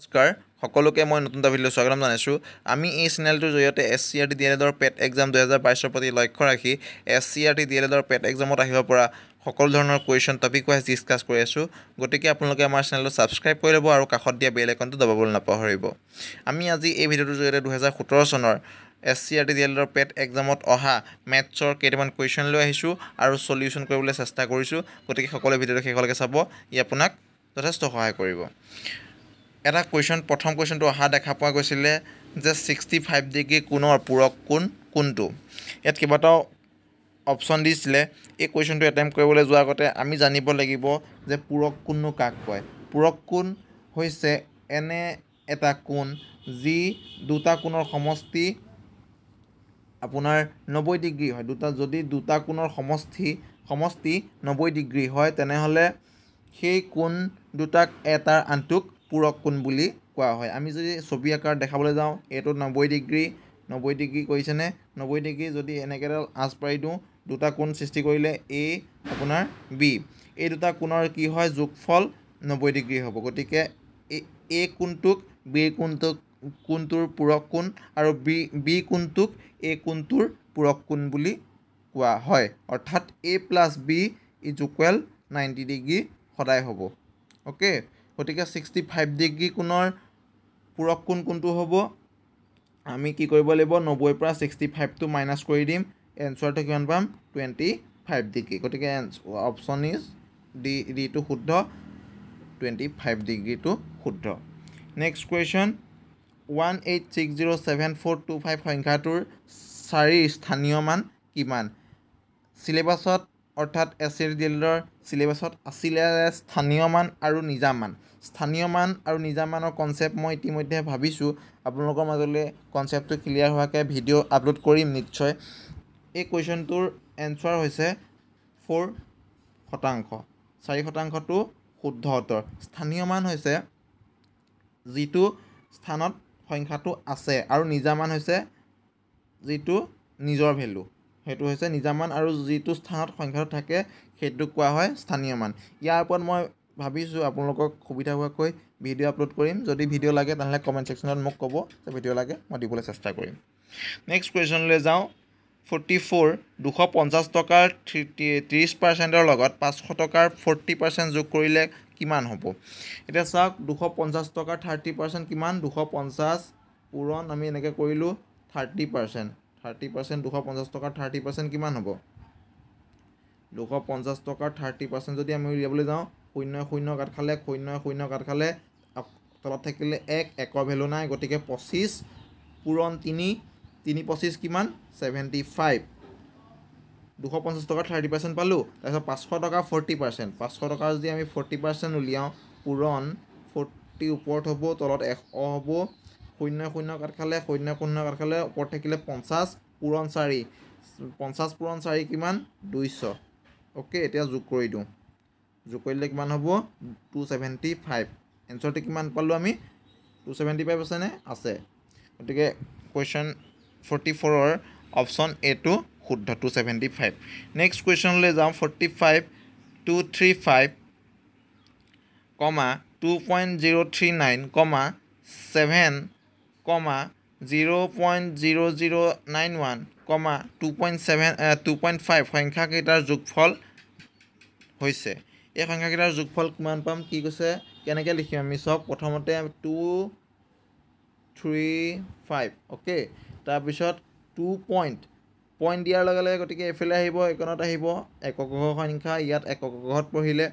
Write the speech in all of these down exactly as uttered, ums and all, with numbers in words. Oscar, Hokoloke Mon Tundavilo Sagram Nasu, Ami is Nel to Joyote, S C R T Theodore Pet Exam, the other Bishopati like Koraki, S C R T Theodore Pet Exam or Ahipora, Hokol Donor Question topic was discussed Koresu, Gotiki Apologa Marshall, subscribe Korebo or Kahodia Belekon to the Babble Napahoribo. Ami as the Avido Joyed who has a Hutrosonor, S C R T Theodore Pet Exam or Oha, Maths or Ketaman Question Lohisu, our solution Korelas Astagorisu, Gotiki Hokolo Video Hekakasabo, Yapunak, the rest of High Koribo. এটা question প্রথম কোশ্চনটো আহা দেখা পোৱা গৈছিলে যে sixty-five degree কোণৰ পূৰক কোণ কোনটো ইয়াত কিবাটা অপচন দিছিলে এই কোশ্চনটো এটেম্প কৰিবলৈ যোৱাৰ আগতে আমি জানিব লাগিব যে পূৰক কোণনো কাক কয় পূৰক কোণ হৈছে এনে এটা কোণ যি দুটা কোণৰ সমষ্টি আপোনাৰ ninety ডিগ্ৰি হয় দুটা যদি দুটা কোণৰ সমষ্টি সমষ্টি ninety ডিগ্ৰি হয় তেনেহলে সেই কোণ দুটাক এটাৰ আনটোক পূৰক কোণ বুলি কোৱা হয় আমি যদি ছবি আকাৰ দেখাবলৈ যাওঁ এটো ninety ডিগ্ৰি ninety ডিগ্ৰি কৈছেনে ninety ডিগ্ৰি যদি এনেকেডাল আঁচ পাৰি দিও দুটা কোণ সৃষ্টি কৰিলে a আপোনাৰ b এই দুটা কোণৰ কি হয় যোগফল ninety ডিগ্ৰি হ'ব গতিকে a কোণটোক b কোণটোক কোণটোৰ পূৰক কোণ আৰু b b কোণটোক a কোণটোৰ পূৰক কোণ বুলি কোৱা হয় অৰ্থাৎ a + b = ninety ডিগ্ৰি সদায় হ'ব ওকে ওটিকে sixty-five ডিগ্ৰি কোণৰ পূৰক কোণ কোনটো হ'ব আমি কি কৰিব লাগিব ninety পৰা sixty-five টু মাইনাস কৰি দিম এনসারটো কিমান পাম twenty-five ডিগ্রি ওটিকে অপচন ইজ ডি ডি টু শুদ্ধ twenty-five ডিগ্রি টু শুদ্ধ next question one eight six zero seven four two five সংখ্যাটোৰ চাৰি স্থানীয় মান কিমান সিলেবাসত অৰ্থাৎ এসএৰ দিলৰ সিলেবাসত আছিলে স্থানীয় মান আৰু নিজাম মান স্থানীয় মান আৰু নিজাম মানৰ কনসেপ্ট মই ইতিমধ্যে ভাবিছো আপোনালোকৰ মাজলৈ কনসেপ্টটো ক্লিয়াৰ হোৱাকৈ ভিডিঅ' আপলোড কৰিম নিশ্চয় এই কোৱেশ্চনটোৰ এনসাৰ হৈছে four শতাংশ four শতাংশটো শুদ্ধ উত্তৰ স্থানীয় মান হৈছে যেটো স্থানত সংখ্যাটো আছে আৰু নিজাম মান হৈছে যেটো নিজৰ ভ্যালু हेतु হৈছে নিজামান আৰু যেটো স্থানত সংখ্যা থাকে হেতু কোৱা হয় স্থানীয় মান ইয়াৰ ওপৰত মই ভাবিছো আপোনালোকক সুবিধা হোৱাকৈ ভিডিও আপলোড কৰিম যদি ভিডিও লাগে তাহলে কমেন্ট সেকশনত মোক কব যে ভিডিও লাগে মই দিবলৈ চেষ্টা কৰিম নেক্সট কোৱেশ্চন লৈ যাও forty-four two hundred fifty টকাৰ thirty percent ৰ লগত five hundred টকাৰ forty percent যোগ কৰিলে কিমান হ'ব এটা চাওক two hundred fifty টকাৰ thirty percent কিমান two hundred fifty পূৰণ আমি এনেকৈ কৰিলো thirty percent thirty percent two hundred fifty টকাৰ thirty percent কিমান হ'ব two hundred fifty টকাৰ thirty percent যদি আমি উলিয়াবলৈ যাওঁ zero zero কাট খালে zero zero কাট খালে তলত থাকিলে one একৰ ভ্যালু নাই গতিকে twenty-five পূৰণ three three twenty-five কিমান seventy-five two hundred fifty টকাৰ thirty percent পালো তাৰপিছত five hundred টকাৰ forty percent five hundred টকাৰ যদি আমি forty percent উলিয়াও পূৰণ forty ওপৰত হ'ব তলত one হ'ব शून्य शून्य काट खाले शून्य शून्य काट खाले ऊपर থাকিলে fifty पूरण four fifty पूरण four কিমান two hundred ओके এতিয়া যোগ কৰি দিও যোগ কৰিলে কিমান হ'ব two hundred seventy-five এনসারটো কিমান পালো আমি two hundred seventy-five আছে নে আছে ওটিকে question forty-four or option A টু শুদ্ধ two hundred seventy-five next question লৈ যাম forty-five two hundred thirty-five, two point zero three nine, seven zero point zero zero nine one, two point seven two point five সংখ্যা কেইটাৰ যোগফল হৈছে এই সংখ্যা কেইটাৰ যোগফল কিমান পাম কি কৈছে কেনেকৈ লিখিম আমি সব প্ৰথমতে two three five ওকে তাৰ পিছত two পইণ্ট পইণ্ট দিয়াৰ লগে লগে গটিকে এফেল আহিব একনত আহিব একক সংখ্যা ইয়াত একক ঘৰত পঢ়িলে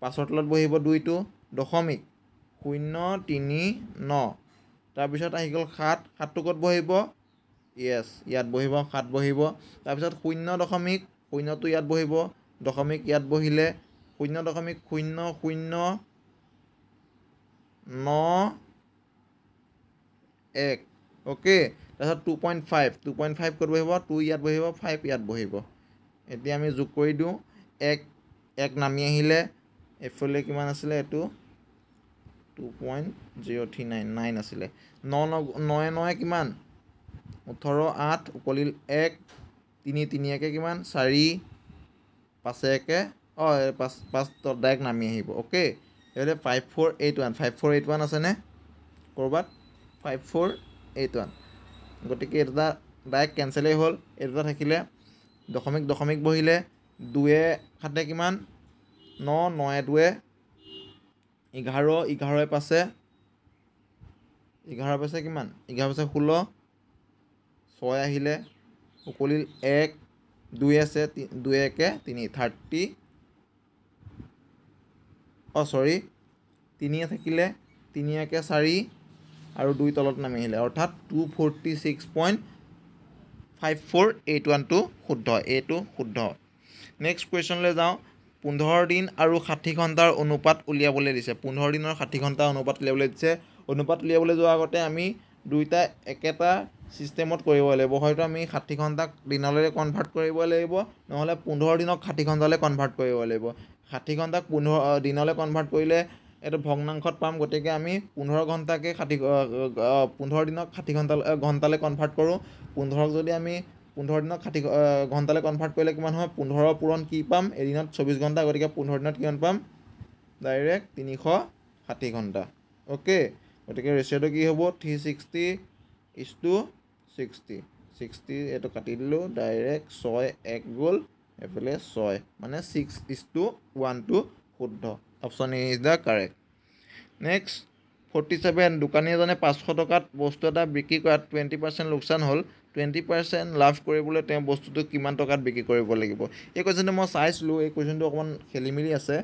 পাছৰ তলত বহিব দুইটো দশমিক zero three nine তাৰ পিছত আহিল seven seven কত বহিব यस ইয়াত বহিব seven বহিব তাৰ পিছত zero point zero তো ইয়াত বহিব দশমিক ইয়াত বহিলে zero point zero zero nine one okay তাৰ পিছত two point five two point five কত বহিব two ইয়াত বহিব five ইয়াত বহিব এতিয়া আমি যোগ কৰি দিও এক এক নামি আহিলে এফলে কিমান আছিল এটো two point zero three nine nine আছিলে nine nine কিমান eighteen eight উকলিল one three three একে কিমান four five একে অ five five ত ডাইৰেক্ট নামি আহিব ওকে এলে five four eight one five four eight one আছে নে কৰবাত five four eight one গটিকে এটা ডাইৰেক্ট ক্যান্সেল হ'ল এটা থাকিলে দশমিক দশমিক বহিলে দুয়ে হাতে কিমান nine nine দুয়ে eleven eleven পাছে eleven পাছে কিমান eleven পাছে sixteen six আহিলে উকলিল one two আছে two একে three thirty oh sorry three থাকিলে three একে four আৰু two তলত নামি আহিলে অর্থাৎ two forty-six point five four eight one two শুদ্ধ এটো শুদ্ধ নেক্সট কোয়েশ্চন লৈ যাও fifteen দিন আৰু sixty ঘন্টাৰ অনুপাত উলিয়াবলৈ দিছে fifteen দিনৰ sixty ঘন্টা অনুপাত উলিয়াবলৈ দিছে অনুপাত উলিয়াবলৈ যোৱাৰ আগতে আমি দুইটা একেটা সিস্টেমত কৰিব লাগিব হয়তো আমি sixty ঘন্টা দিনলৈ কনভাৰ্ট কৰিব লাগিব নহলে fifteen দিনক sixty ঘন্টালৈ কনভাৰ্ট কৰিব লাগিব sixty ঘন্টাক fifteen দিনলৈ কনভাৰ্ট কৰিলে এটা ভগ্নাংশত পাম গটিকে আমি fifteen ঘন্টাকে fifteen দিনক sixty ঘন্টা ঘন্টালৈ কনভার্ট কৰো fifteen যদি আমি fifteen দিনক sixty ঘন্টালৈ কনভাৰ্ট কৰিলে কিমান হয় fifteen পূৰণ কি পাম এদিনত twenty-four ঘন্টা গটিকে fifteen দিনত কিমান পাম ডাইৰেক্ট three sixty ঘন্টা ওকে গটিকে ৰেশিওটো কি হ'ব three sixty is to sixty sixty eto kati dilo direct six ek gol efele six mane six is to one two khuddho option A is the correct next forty-seven dukani jane five hundred taka bostu eta bikri korat twenty percent loksan hol twenty percent লাভ কৰিবলৈ তে বস্তুটো কিমান টকাত বিক্ৰী কৰিব লাগিব এই কোৱেশ্চনটো মই চাইছলো এই কোৱেশ্চনটো অকমান খেলিমিলি আছে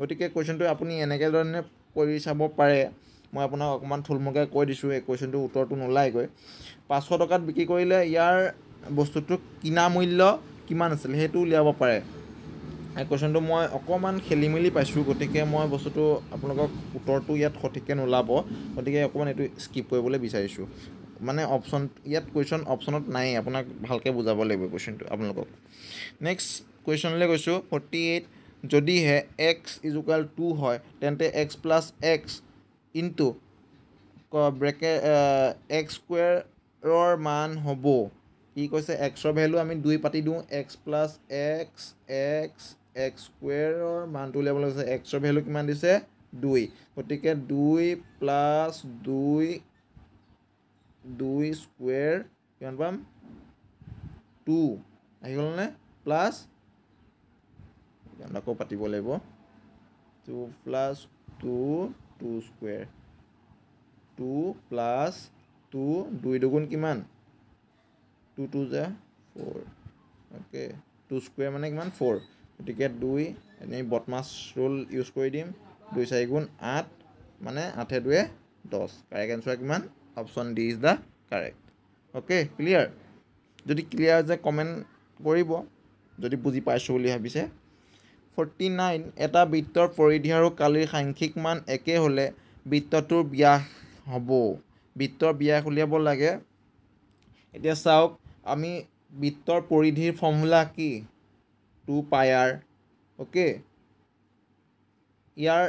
গটিকে কোৱেশ্চনটো আপুনি এনেকে ধৰণে কৰি চাব পাৰে মই আপোনাক অকমান থুলমকে কৈ দিছো এই কোৱেশ্চনটো উত্তৰটো নোলাই গৈ five hundred টকাত বিক্ৰী কৰিলে ইয়াৰ বস্তুটো কিনা মূল্য কিমান আছিল হেতু উলিয়াব পাৰে এই কোৱেশ্চনটো মই অকমান খেলিমিলি পাইছো গটিকে মই বস্তুটো আপোনাক উত্তৰটো ইয়াত সঠিককৈ নোলাব গটিকে অকমান এটো স্কিপ কৰিবলৈ বিচাৰিছো মানে অপশন ইয়াত কোৱেশ্চন অপশনত নাই আপোনাক ভালকে বুজাব লাগিব কোৱেশ্চনটো আপোনাক নেক্সট কোৱেশ্চনলৈ গৈছো forty-eight যদি হে x = two হয় তেন্তে x + x into bracket uh, x square or मान होबो की কৈছে x ৰ ভ্যালু আমি two পাতি দিও x plus x x x square or মান টু লেভেল আছে x ৰ ভ্যালু কিমান দিছে two গটিকে two plus two two square কিমান পাম two আহি গল নে প্লাস আকৌ পাতিব লাগিব two plus two two square two plus two two দুগুণ কিমান two two যা four okay two square মানে কিমান four গটিকে two এনে বটমাস রুল ইউজ কৰি দিম two চাৰি গুণ eight মানে eight দুয়ে ten কারেক্ট आंसर কিমান option D is the correct okay clear যদি ক্লিয়ার যে কমেন্ট কৰিব যদি বুজি পাইছো বুলি ভাবিছে forty-nine এটা বৃত্তৰ পৰিধি আৰু কালিৰ সাংখ্যিক মান একে হলে বৃত্তটোৰ ব্যাস হ'ব বৃত্তৰ ব্যাস উলিয়াব লাগে এতিয়া চাওক আমি বৃত্তৰ পৰিধিৰ ফৰ্মুলা কি two pi r ওকে ইয়াৰ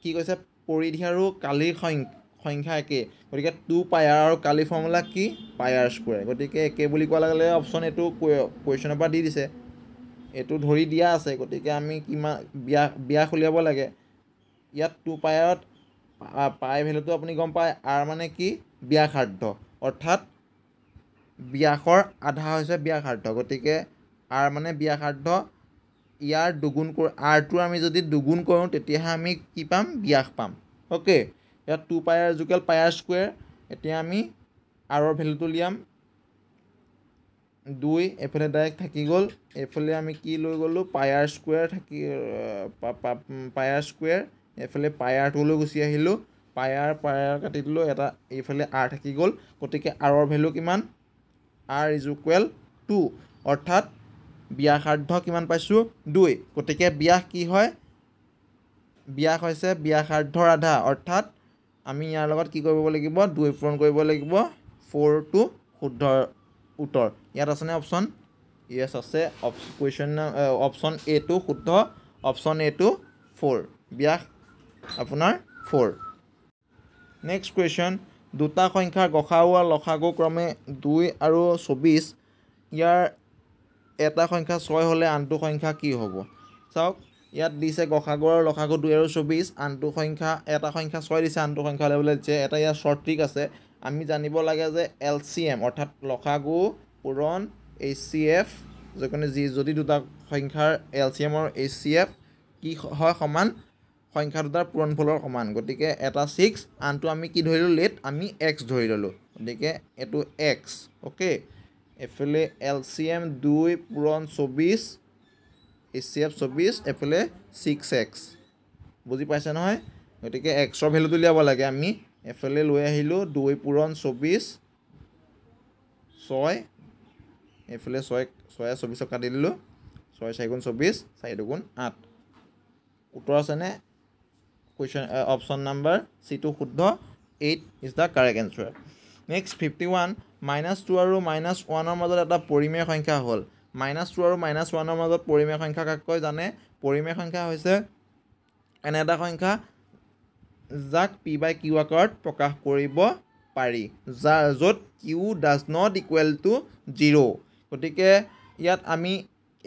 কি কৈছে পৰিধি আৰু কালিৰ সংখ্যা একে গটিকে two pi r আৰু কালিৰ ফৰ্মুলা কি pi r স্কয়াৰ গটিকে একে বুলি কোৱা লাগলে অপশন এটো কোৱেশ্চনৰ পৰা দি দিছে এটো ধৰি দিয়া আছে গটিকে আমি কিমান বিয়া খুলিয়াব লাগে ইয়াত two pi ত পাই ভ্যালুটো আপুনি গম পায় r মানে কি ব্যাসার্ধ অর্থাৎ ব্যাসৰ আধা হৈছে ব্যাসাৰ্ধ গটিকে r মানে ব্যাসাৰ্ধ ইয়াৰ দুগুণ কৰি r টু আমি যদি দুগুণ কৰো তেতিয়া আমি কি পাম ব্যাস পাম ওকে ইয়াত two pi r জুকাল pi r স্কয়াৰ এতিয়া আমি r ৰ ভ্যালুটো লিয়াম two এফলে ডাইরেক্ট থাকি গল এফলে আমি কি লৈ গলো পাই r স্কয়ার থাকি পাই r স্কয়ার এফলে পাই r টু লৈ গুছি আহিলো পাই r পাই r কাটি দিলো এটা এফলে r থাকি গল গটিকে r ৰ ভ্যালু কিমান r = two অৰ্থাৎ ব্যাসাৰ্ধ কিমান পাইছো two গটিকে ব্যাস কি হয় ব্যাস হৈছে ব্যাসাৰ্ধৰ আধা অৰ্থাৎ আমি ইয়াৰ লগত কি কৰিব লাগিব two পূৰণ কৰিব লাগিব four টু শুদ্ধ উত্তৰ ইয়াত আছে অপশন ইয়েস আছে কোৱেশ্চন অপশন এ টু শুদ্ধ অপশন এ টু four ব্যাস আপোনাৰ four নেক্সট কোৱেশ্চন দুটা সংখ্যা গখাউ আৰু লখাগু ক্ৰমে two আৰু twenty-four ইয়াৰ এটা সংখ্যা six হলে আনটো সংখ্যা কি হ'ব চাওক ইয়াত দিছে গখাগৰৰ লখাগৰ দুই আৰু চৌবিশ আনটো সংখ্যা এটা সংখ্যা ছয় দিছে আনটো সংখ্যা লেবেল দিছে এটা ইয়া শর্ট ট্রিক আছে আমি জানিব লাগে যে এলসিএম অর্থাৎ লখাগু পূৰণ এইচসিএফ যকনে জি যদি দুটা সংখ্যাৰ এলসিএম আৰু এইচসিএফ কি হয় সমান সংখ্যা দুটাৰ পূৰণফলৰ সমান গতিকে এটা ছয় আনটো আমি কি ধৰিলো লেট আমি x ধৰি ললো গতিকে এটো x ওকে এফলে এলসিএম দুই পূৰণ চৌবিশ एचसीएफ चौबीस एफले सिक्स एक्स बुझी पासे ना गए एक्सर भेलू तो लिया लगे आम एफले लो दुई पूरण चौबीस छय एफले छय छय चौबीस काटि दिल छय चारिगुण चौबीस चारि दुगुण आठ उत्तर आसेने क्वेश्चन ऑप्शन नम्बर सी टू शुद्ध eight is the correct answer next fifty one minus two और माइनास वन मजदूर एट परिमेय संख्या हल माइनास टू और माइनास वन मजदूर परिमेय संख्या काक कय जाने परिमेय संख्या होइसे एने एटा संख्या जाक p बाय q आकारत प्रकाश करिब पारि जा जोत q does not equal to शून्य ओटिके यात आमी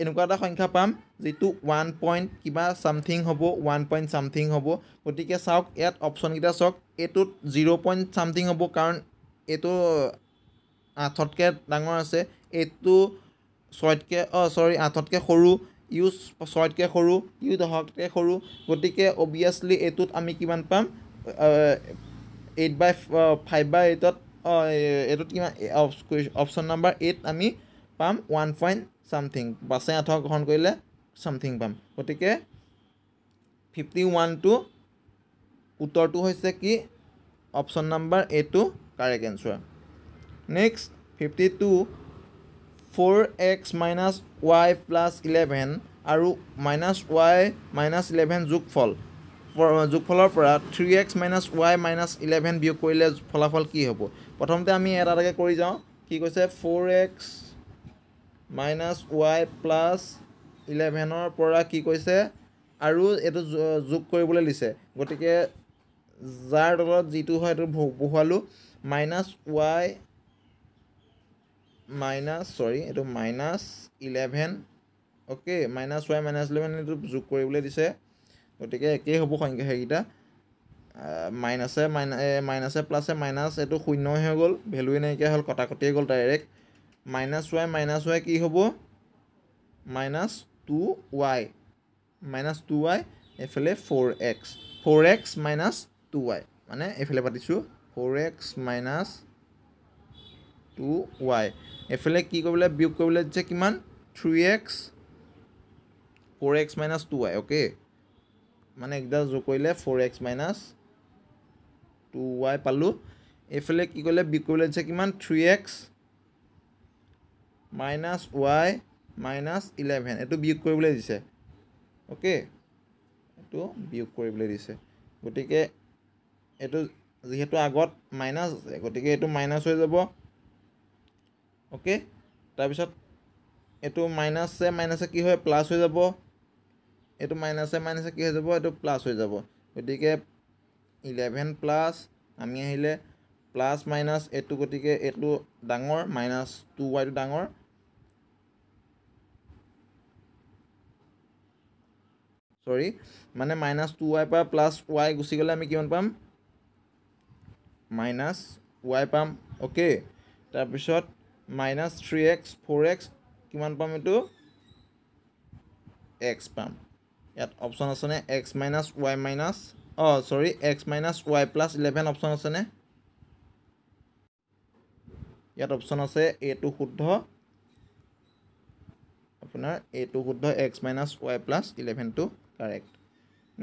एनुका एटा संख्या पाम जेतु वन पॉइंट किबा समथिंग हबो वन पॉइंट समथिंग हबो ओटिके साउक यात ऑप्शन किटा सक एतु शून्य पॉइंट समथिंग हबो कारण एतु आठटके डांगर आसे एतु ছয়তকে অ সরি আঠতকে সৰু ইউ ছয়তকে সৰু ইউ দহতকে সৰু গতিকে অবিয়াসলি এটোত আমি কিমান পাম eight by five by eight ত এটোত কিমান অপশন নাম্বাৰ eight আমি পাম one point সামথিং বাছে আঠ গ্ৰহণ কৰিলে সামথিং পাম গতিকে fifty-one টু উত্তৰটো হৈছে কি অপশন নাম্বাৰ eight টু correct answer next fifty-two four x minus y plus eleven आरु minus y minus eleven जुगफल जुगफलर परा three x minus y minus eleven बियोग करिले फलाफल की हबो प्रथमते आमी एराटाके करि जाऊ की कइसे four x minus y plus eleven र परा की कइसे आरु एतो जुग करिबोले लिसे गटिके जार दलत जितु হয় এটো বহুৱালু minus y minus sorry एतो minus eleven okay minus y minus eleven एतो जुग करिबले दिसे ओटिके एके हबो संख्या हेगिटा minus ए minus ए plus ए minus एतो शून्य हे गोल भेलुए नै के हल कटाकटिए गोल direct minus y minus y की हबो minus two y minus two y एफले four x four x minus two y माने एफले पातिसु four x minus two y एफले की कोबले बियोग कोबले जे किमान three x four x minus two y okay माने एकदा जो कोइले four x minus two y पालु एफले की कोले बियोग कोबले जे किमान three x minus y minus eleven एतु बियोग कोबले दिसे ओके एतु बियोग कोबले दिसे गटिके एतु जेहेतु आगत माइनस गटिके एतु माइनस होय जाबो ओके ताबिसत एतो माइनस से माइनस की होय प्लस हो जाबो एतो माइनस से माइनस की हो जाबो एतो प्लस हो जाबो गटिके eleven प्लस आमी आहिले प्लस माइनस एतो गटिके एतो डांगर माइनस two y तो डांगर सॉरी माने माइनस two y पा प्लस y गुसी गले आमी किमान पाम माइनस y पाम ओके ताबिसत minus three x four x किमान पाम एतु x पाम यात ऑप्शन आसने x minus y minus oh sorry x minus y plus eleven option आसने यात ऑप्शन आसे a टू शुद्ध अपना a टू शुद्ध x minus y plus eleven टू correct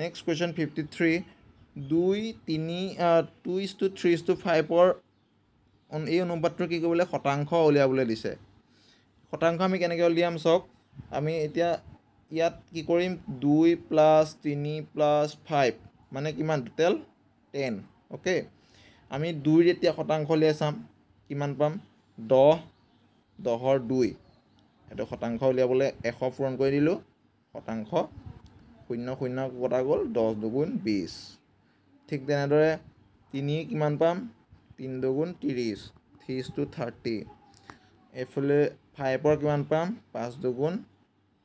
next question fifty-three two three two is to three is to five और On এই অনুপাতটো কি কইলে শতাংশ ওলিয়াবলে দিছে শতাংশ আমি কেনে ওলিয়াম সক আমি এতিয়া ইয়াত কি কৰিম two plus three plus five মানে কিমান টোটাল ten ওকে আমি two যেতিয়া শতাংশ ওলিয়াছাম কিমান পাম ten ten ৰ two এটো শতাংশ ওলিয়াবলে one hundred পূৰণ কৰি দিলো শতাংশ শূন্য শূন্য কটা গল ten দুগুণ twenty ঠিক তেনেদৰে three কিমান পাম तीन दोगुण तीस तीस टू थर्टी एफले फाइव पर किमान पाम पाँच दोगुण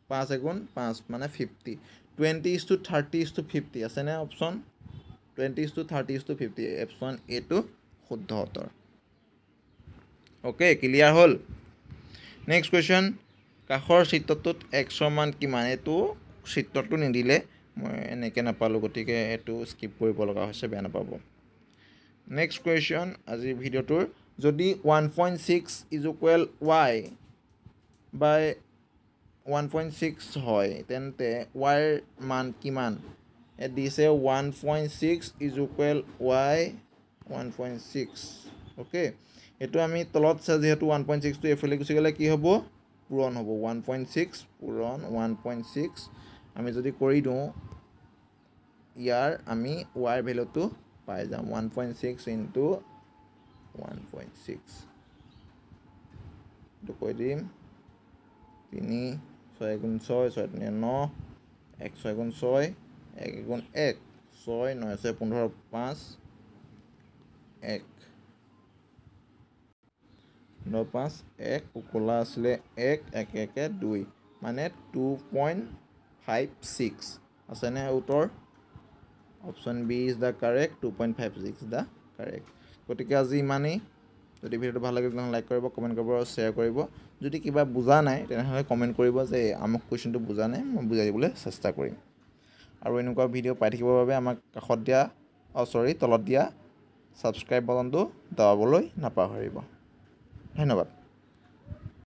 पाँच एगुण पाँच माने fifty twenty is to thirty is to fifty আছে না option twenty is to thirty is to fifty option A two শুদ্ধ উত্তর ওকে ক্লিয়ার হল নেক্সট কোশ্চেন কাখৰ চিত্ৰটোত x সমান কিমান এটো চিত্ৰটো নিদিলে মই এনেকে না পালো গতিকে এটো স্কিপ কৰিব লগা হৈছে বেয়া না পাবো নেক্সট কোশ্চেন আজি ভিডিওটোৰ যদি one point six is equal y by one point six hoy tente y man kiman it dice one point six is equal y one point six okay etu ami tolot sa jehetu one point six to f le gusi gele ki hobo puron hobo one point six puron one point six ami jodi kori do yar ami y value to pai jam one point six into one point six do koi dim tini soy gun soy soy no ek soy gun soy ek gun ek soy no soy fifteen pass ek no pass ek ukola asle ek ek ek two mane two point five six asane utor option b is the correct two point five six the correct kotike aji mane যদি ভিডিওটো ভাল লাগিলে like কৰিব comment কৰিব আৰু share কৰিব যদি কিবা বুজা নাই তেনেহলে কমেন্ট কৰিব যে আমাক কোৱেশ্চনটো বুজা নাই মই বুজাই দিবলৈ চেষ্টা কৰিম আৰু এনেকুৱা ভিডিও পাই থাকিবৰ বাবে আমাক কাখত দিয়া অ সৰি তলত দিয়া সাবস্ক্ৰাইব বাটনটো দাবাবলৈ নাপাহৰিব ধন্যবাদ